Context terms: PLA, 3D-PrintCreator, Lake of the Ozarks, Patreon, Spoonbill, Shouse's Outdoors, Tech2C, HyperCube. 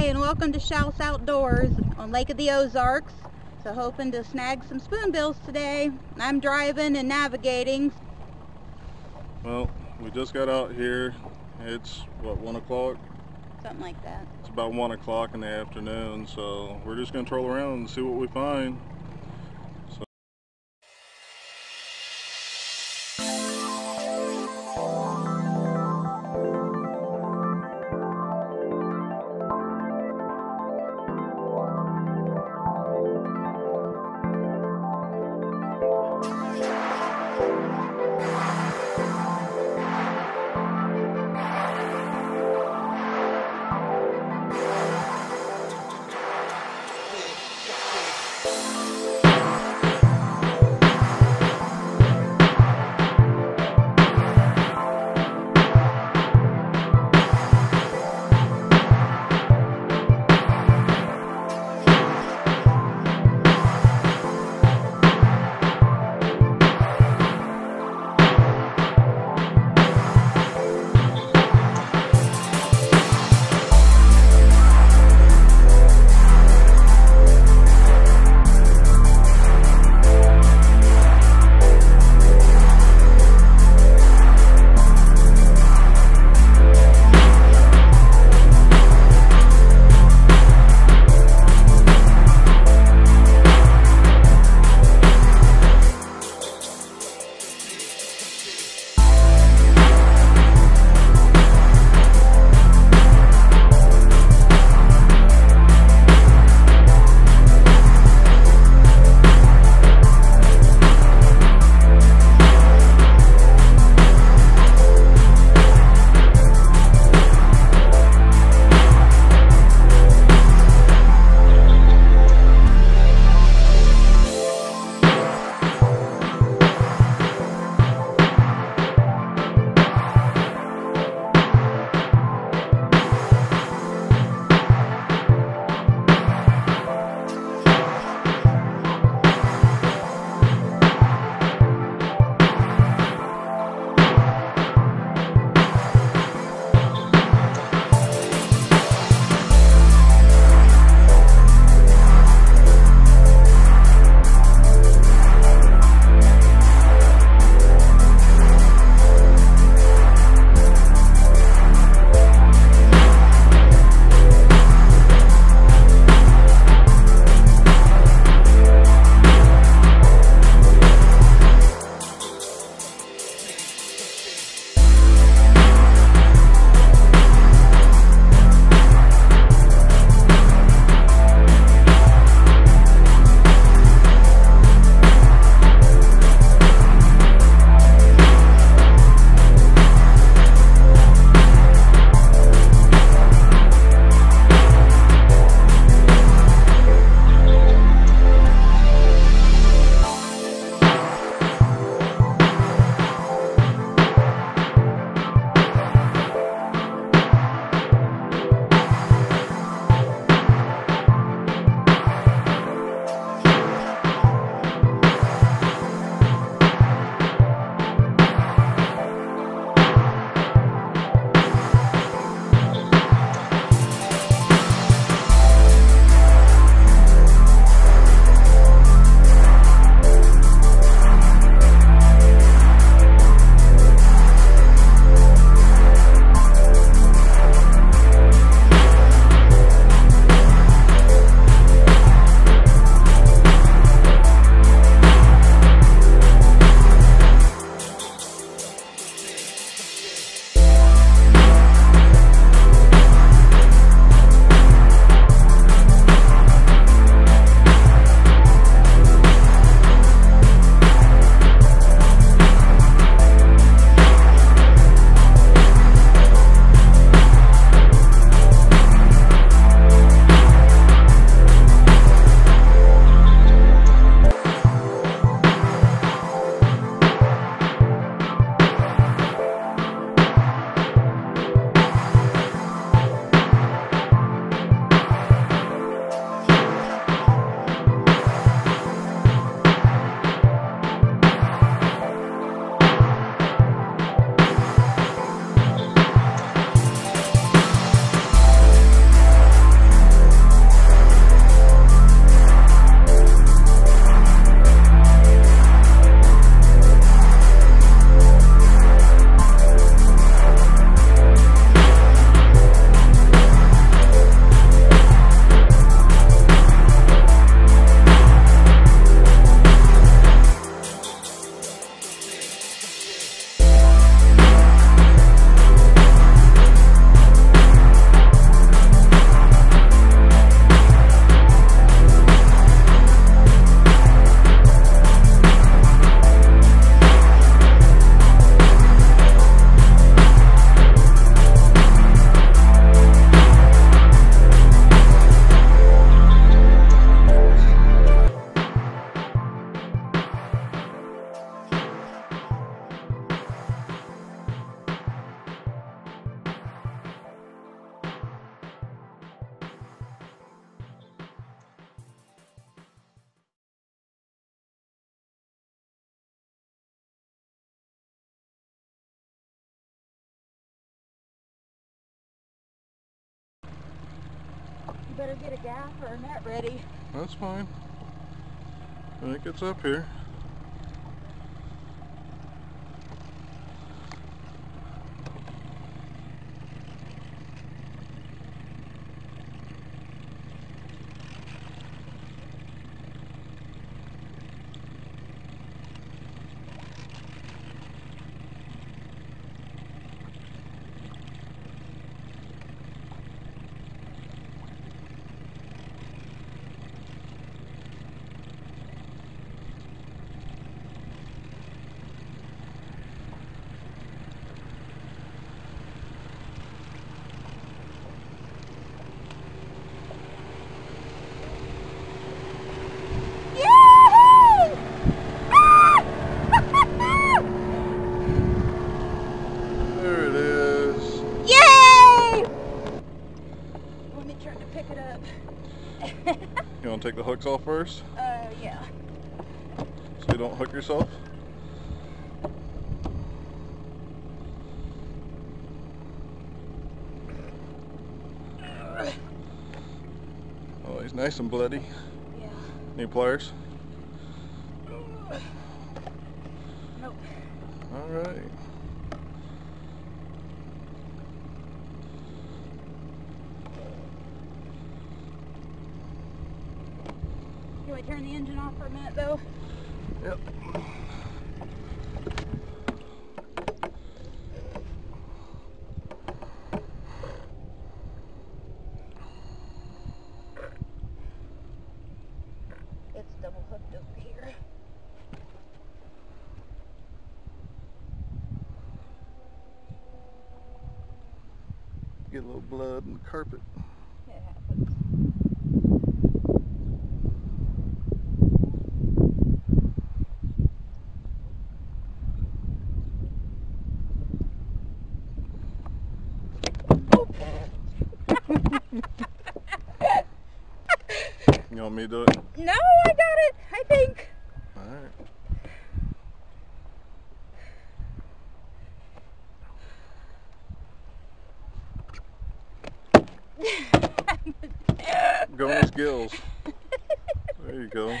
Hi, and welcome to Shouse's Outdoors on Lake of the Ozarks. So hoping to snag some spoonbills today. I'm driving and navigating. Well, we just got out here. It's what, 1 o'clock? Something like that. It's about 1 o'clock in the afternoon, so we're just gonna troll around and see what we find. better get a gaff or a net ready. That's fine. When it gets up here. Take the hooks off first? Yeah. So you don't hook yourself? Oh, he's nice and bloody. Yeah. Need pliers? Nope. Alright. Turn the engine off for a minute though. Yep. It's double hooked over here. Get a little blood in the carpet. You want me to do it? No, I got it, I think. Alright. Go on skills. There you go.